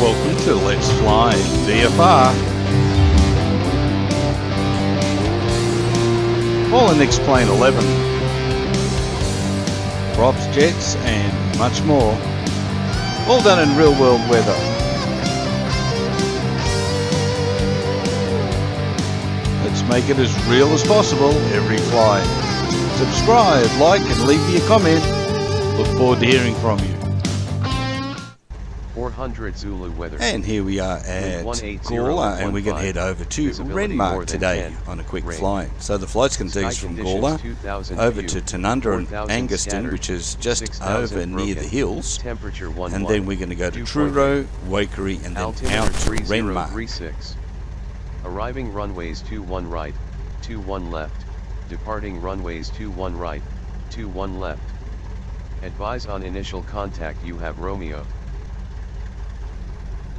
Welcome to Let's Fly VFR. All in X-Plane 11. Props, jets and much more. All done in real world weather. Let's make it as real as possible every flight. Subscribe, like and leave me a comment. Look forward to hearing from you. 400 Zulu weather. And here we are at Gawler, and we're going to head over to Renmark today on a quick flight. So the flight's going to take us from Gawler over to Tanunda and Angaston, which is just over near the hills, and then we're going to go to Truro, Wakerie, and then out to Renmark. Arriving runways 21 right, 21 left. Departing runways 21 right, 21 left. Advise on initial contact. You have Romeo.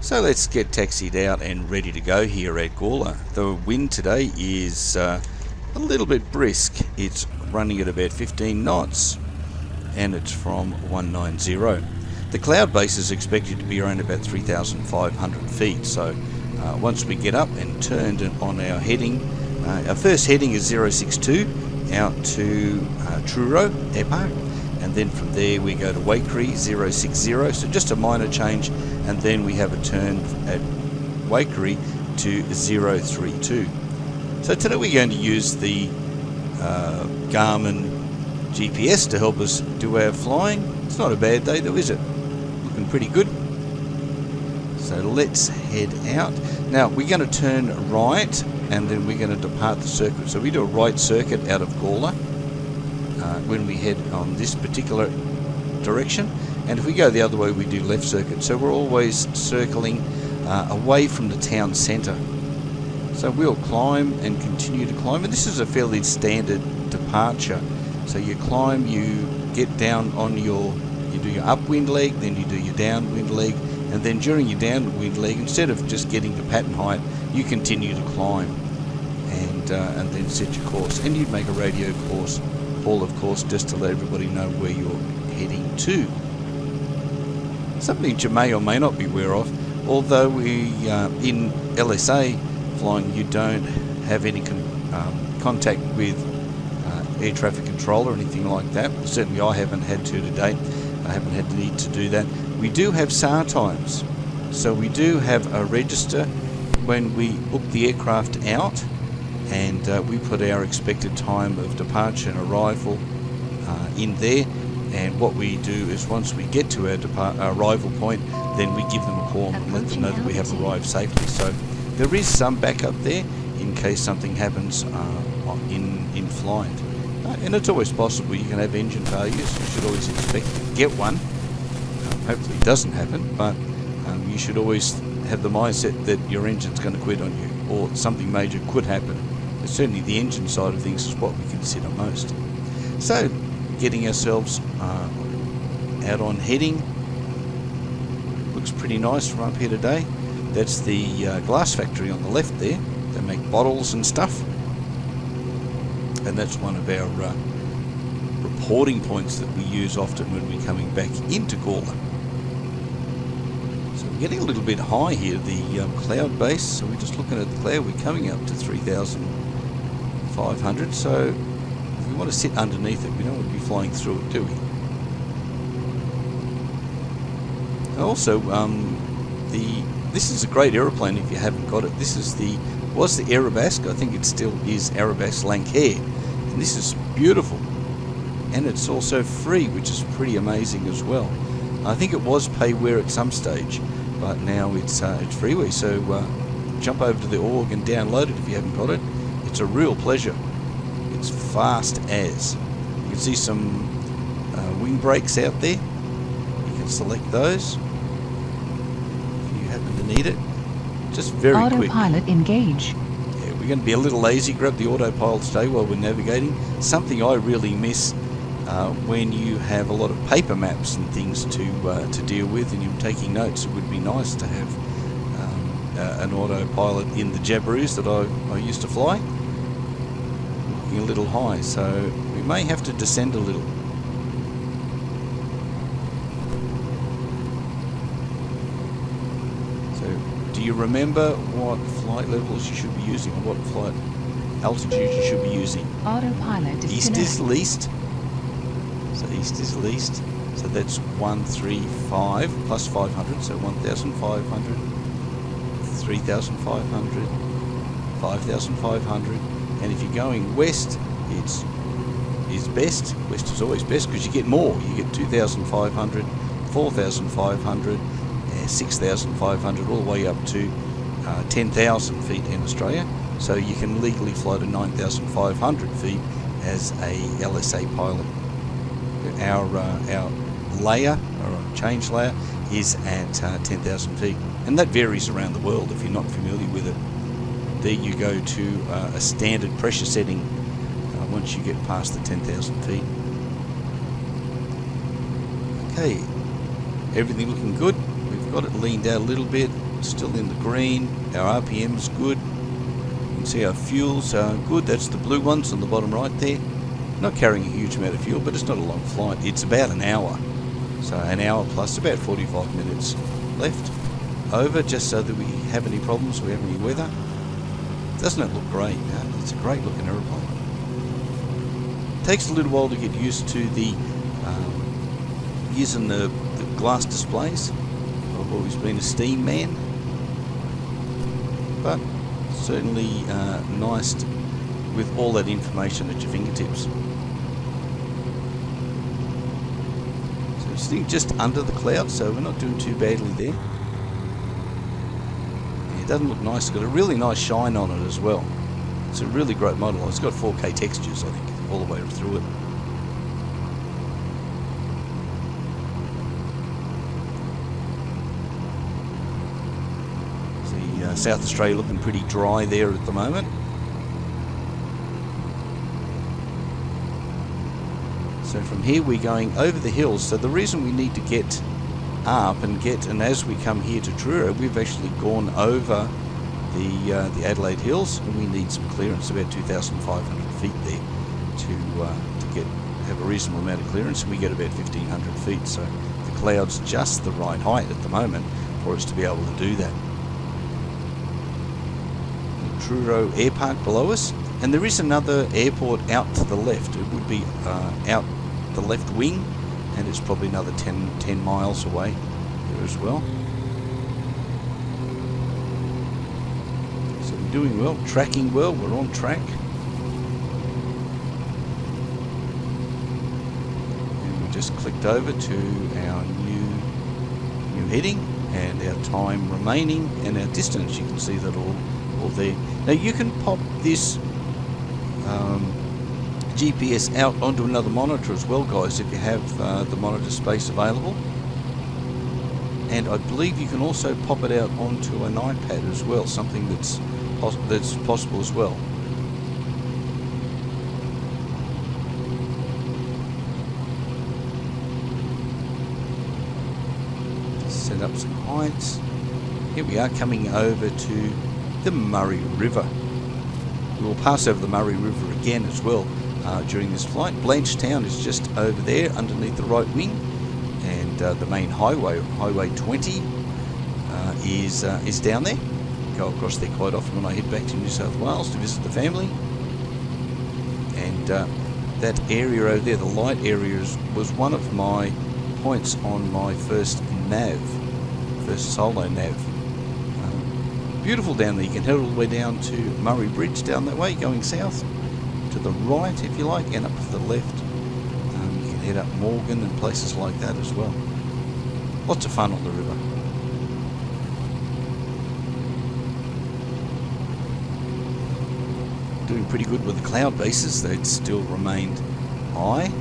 So let's get taxied out and ready to go here at Gawler. The wind today is a little bit brisk. It's running at about 15 knots and it's from 190. The cloud base is expected to be around about 3,500 feet. So once we get up and turned on our heading, our first heading is 062 out to Truro Airpark. And then from there we go to Wakerie 060, so just a minor change, and then we have a turn at Wakerie to 032. So today we're going to use the Garmin GPS to help us do our flying. It's not a bad day though, is it? Looking pretty good. So let's head out. Now we're going to turn right and then we're going to depart the circuit. So we do a right circuit out of Gawler when we head on this particular direction, and if we go the other way we do left circuit, so we're always circling away from the town centre. So we'll climb and continue to climb, and this is a fairly standard departure. So you climb, you get down on your, you do your upwind leg, then you do your downwind leg, and then during your downwind leg, instead of just getting to pattern height, you continue to climb and then set your course, and you'd make a radio course all, of course, just to let everybody know where you're heading to. Something you may or may not be aware of, although we in LSA flying you don't have any contact with air traffic control or anything like that. Certainly I haven't had to date. I haven't had the need to do that. We do have SAR times, so we do have a register when we book the aircraft out, and we put our expected time of departure and arrival in there, and what we do is once we get to our arrival point, then we give them a call and let them know that we have arrived safely. So there is some backup there in case something happens in flight, and it's always possible. You can have engine failures. You should always expect to get one. Hopefully it doesn't happen, but you should always have the mindset that your engine's going to quit on you, or something major could happen. But certainly the engine side of things is what we consider most. So getting ourselves out on heading, looks pretty nice from up here today. That's the glass factory on the left there. They make bottles and stuff, and that's one of our reporting points that we use often when we're coming back into Gawler. Getting a little bit high here, the cloud base, so we're just looking at the cloud. We're coming up to 3,500, so we want to sit underneath it. We don't want to be flying through it, do we? Also, this is a great aeroplane if you haven't got it. This is was the Aerobask, I think it still is, Aerobask Lancair, and this is beautiful, and it's also free, which is pretty amazing as well. I think it was payware at some stage, but now it's freeway, so jump over to the org and download it if you haven't got it. It's a real pleasure. It's fast as. You can see some wing brakes out there. You can select those if you happen to need it. Just very quick. Autopilot engage. Yeah, we're going to be a little lazy, grab the autopilot today while we're navigating. Something I really miss when you have a lot of paper maps and things to deal with and you're taking notes. It would be nice to have an autopilot in the Jabirus that I used to fly. Looking a little high, so we may have to descend a little. So do you remember what flight levels you should be using, or what flight altitude you should be using? Autopilot disconnect. East is least. So east is least. So that's 135 plus 500. So 1,500, 3,500, 5,500. And if you're going west, it's is best. West is always best because you get more. You get 2,500, 4,500, 6,500, all the way up to 10,000 feet in Australia. So you can legally fly to 9,500 feet as a LSA pilot. Our layer, or change layer, is at 10,000 feet, and that varies around the world if you're not familiar with it. There you go to a standard pressure setting once you get past the 10,000 feet. Okay, everything looking good. We've got it leaned out a little bit, still in the green. Our RPM's good. You can see our fuels are good. That's the blue ones on the bottom right there. Not carrying a huge amount of fuel, but it's not a long flight. It's about an hour. So an hour plus, about 45 minutes left over, just so that we have any problems, we have any weather. Doesn't it look great? No, it's a great looking aeroplane. Takes a little while to get used to the using the glass displays. I've always been a steam man, but certainly nice to, with all that information at your fingertips. So it's just under the cloud, so we're not doing too badly there. Yeah, it doesn't look nice. It's got a really nice shine on it as well. It's a really great model. It's got 4K textures, I think, all the way through it. See, South Australia looking pretty dry there at the moment. So from here we're going over the hills. So the reason we need to get up and get, and as we come here to Truro, we've actually gone over the Adelaide Hills, and we need some clearance, about 2,500 feet there to get have a reasonable amount of clearance, and we get about 1,500 feet. So the cloud's just the right height at the moment for us to be able to do that. The Truro Air Park below us, and there is another airport out to the left. It would be out the left wing, and it's probably another 10 miles away there as well. So we're doing well, tracking well, we're on track. And we just clicked over to our new heading, and our time remaining, and our distance. You can see that all there. Now you can pop this GPS out onto another monitor as well, guys, if you have the monitor space available. And I believe you can also pop it out onto an iPad as well, something that's possible as well. Set up some heights. Here we are coming over to the Murray River. We'll pass over the Murray River again as well during this flight. Blanchetown is just over there underneath the right wing, and the main highway, Highway 20, is down there. Go across there quite often when I head back to New South Wales to visit the family. And that area over there, the light area, was one of my points on my first nav, first solo nav. Beautiful down there. You can head all the way down to Murray Bridge down that way, going south to the right if you like, and up to the left. You can head up Morgan and places like that as well. Lots of fun on the river. Doing pretty good with the cloud bases. They'd still remained high,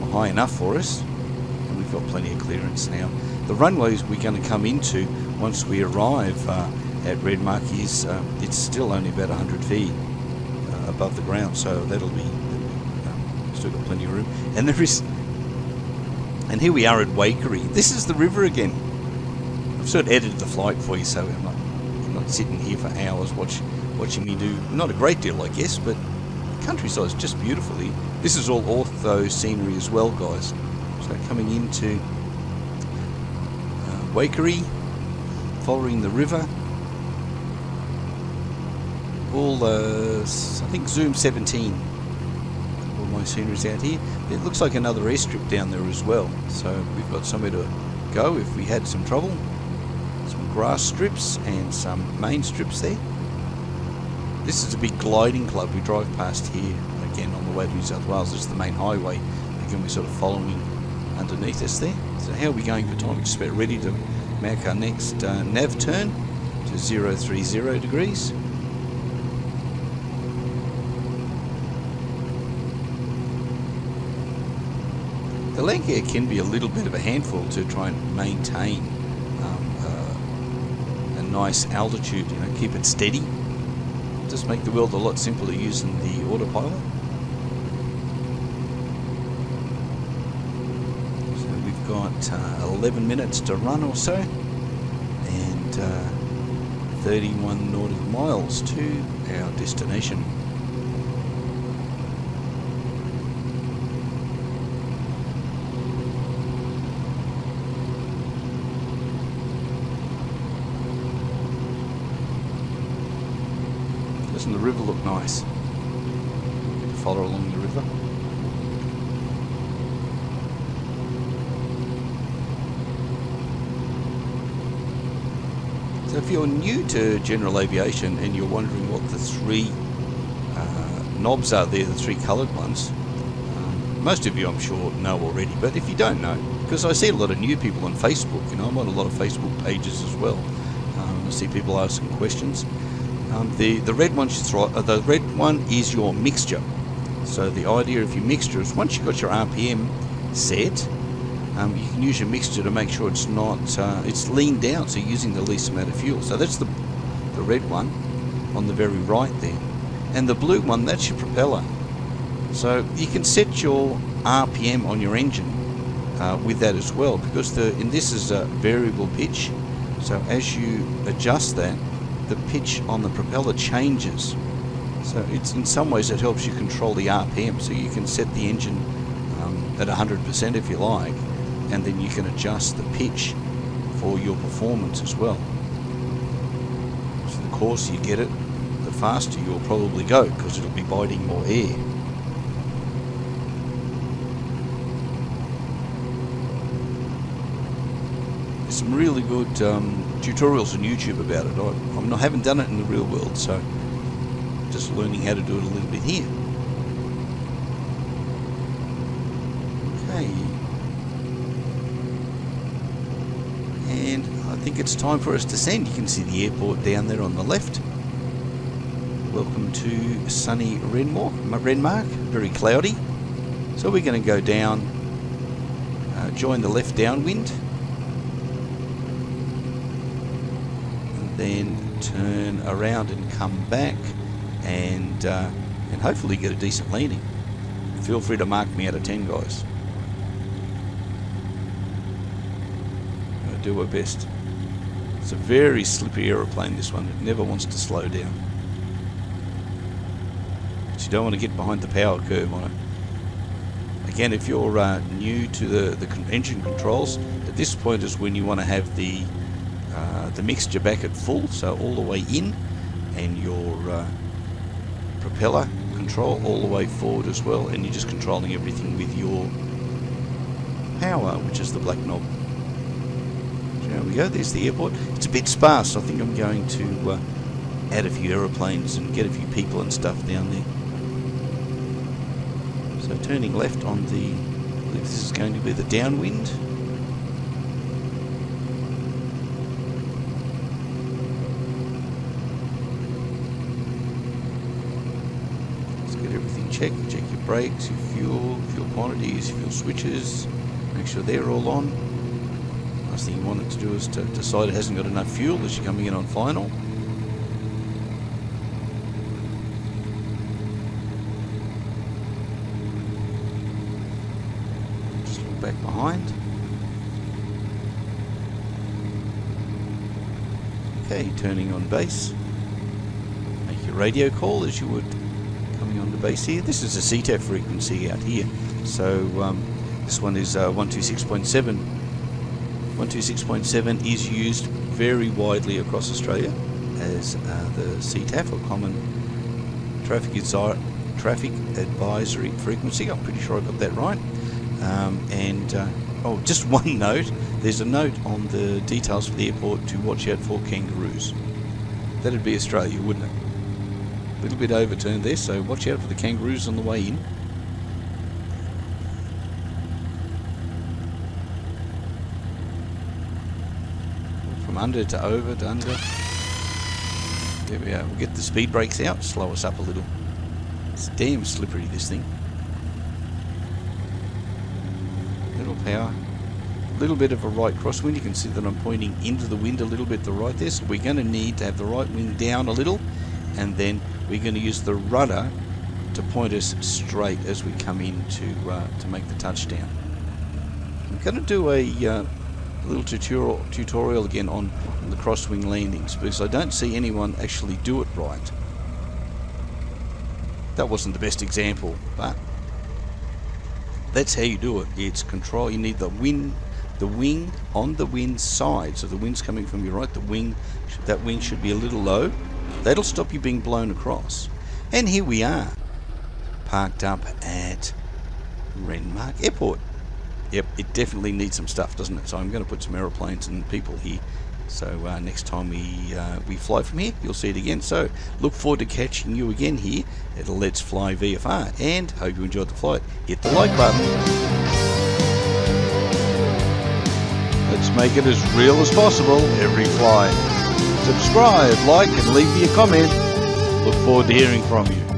or high enough for us, and we've got plenty of clearance now. The runways we're going to come into once we arrive at Renmark is it's still only about 100 feet above the ground, so that'll be still got plenty of room. And there is, and here we are at Wakerie. This is the river again. I've sort of edited the flight for you, so I'm not sitting here for hours watching me do not a great deal, I guess, but the countryside's just beautiful here. This is all ortho scenery as well, guys. So coming into Wakerie. following the river. All the, I think, Zoom 17. All my scenery's out here. It looks like another airstrip down there as well, so we've got somewhere to go if we had some trouble. Some grass strips and some main strips there. This is a big gliding club we drive past here, again on the way to New South Wales. This is the main highway. Again, we're sort of following underneath us there. So how are we going for time? We're just about ready to make our next nav turn to 030 degrees. The Lancair can be a little bit of a handful to try and maintain a nice altitude, you know, keep it steady. Just make the world a lot simpler using the autopilot. So we've got 11 minutes to run or so, and 31 nautical miles to our destination. The river look nice. Follow along the river. So if you're new to general aviation and you're wondering what the three knobs are there, the three coloured ones, most of you I'm sure know already, but if you don't know, because I see a lot of new people on Facebook, you know, I'm on a lot of Facebook pages as well. I see people asking questions. The red one is your mixture. So the idea of your mixture is once you've got your RPM set, you can use your mixture to make sure it's not it's leaned out, so using the least amount of fuel. So that's the red one on the very right there, and the blue one, that's your propeller. So you can set your RPM on your engine with that as well, because and this is a variable pitch. So as you adjust that, the pitch on the propeller changes, so it's in some ways it helps you control the RPM. So you can set the engine at 100% if you like, and then you can adjust the pitch for your performance as well. So the coarser you get it, the faster you'll probably go, because it'll be biting more air. Some really good tutorials on YouTube about it. I haven't done it in the real world, so just learning how to do it a little bit here. Okay, and I think it's time for us to send. You can see the airport down there on the left. Welcome to sunny Renmark, very cloudy. So we're going to go down, join the left downwind, then turn around and come back, and hopefully get a decent landing. Feel free to mark me out of 10, guys. I'll do our best. It's a very slippery aeroplane, this one. It never wants to slow down. But you don't want to get behind the power curve on it. Again, if you're new to the engine controls, at this point is when you want to have the mixture back at full, so all the way in, and your propeller control all the way forward as well, and you're just controlling everything with your power, which is the black knob. So there we go, there's the airport. It's a bit sparse. I think I'm going to add a few aeroplanes and get a few people and stuff down there. So turning left on the, I believe this is going to be the downwind. Check your brakes, your fuel quantities, fuel switches, make sure they're all on. Last thing you want it to do is to decide it hasn't got enough fuel as you're coming in on final. Just look back behind. Okay, turning on base. Make your radio call as you would onto base here. This is a CTAF frequency out here, so this one is 126.7. 126.7 is used very widely across Australia as the CTAF, or Common Traffic Advisory Frequency. I'm pretty sure I got that right. Oh, just one note. There's a note on the details for the airport to watch out for kangaroos. That'd be Australia, wouldn't it? A little bit overturned there, so watch out for the kangaroos on the way in. From under to over to under. There we are. We'll get the speed brakes out, slow us up a little. It's damn slippery, this thing. Power. A little bit of a right crosswind. You can see that I'm pointing into the wind a little bit to the right there, so we're going to need to have the right wing down a little, and then we're going to use the rudder to point us straight as we come in to make the touchdown. I'm going to do a little tutorial again on the crosswing landings, because I don't see anyone actually do it right. That wasn't the best example, but that's how you do it. It's control. You need the wing on the wind side. So the wind's coming from your right. That wing should be a little low. That'll stop you being blown across. And here we are, parked up at Renmark Airport. Yep, it definitely needs some stuff, doesn't it? So I'm going to put some aeroplanes and people here. So next time we fly from here, you'll see it again. So look forward to catching you again here at Let's Fly VFR, and hope you enjoyed the flight. Hit the like button. Let's make it as real as possible every flight. Subscribe, like, and leave me a comment. Look forward to hearing from you.